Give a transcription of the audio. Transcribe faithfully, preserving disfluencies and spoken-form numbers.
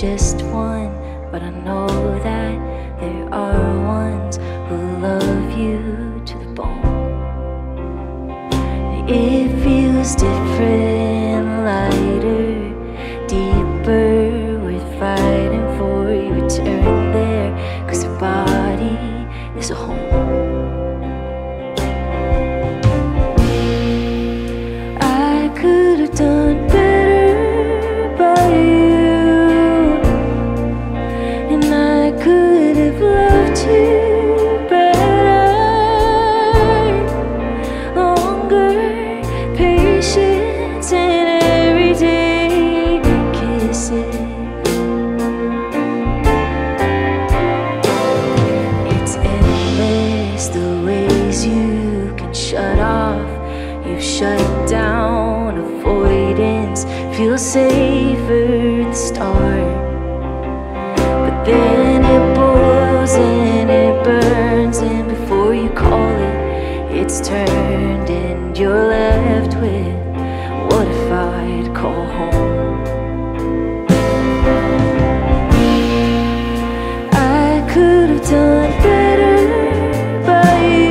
just one, but I know that there are ones who love you to the bone. It feels different, lighter, deeper. We're fighting for your return there, 'cause your body is a home. I could have done better down. Avoidance feels safer at the start, but then it boils and it burns, and before you call it, it's turned, and you're left with, what if I'd call home? I could have done better by you,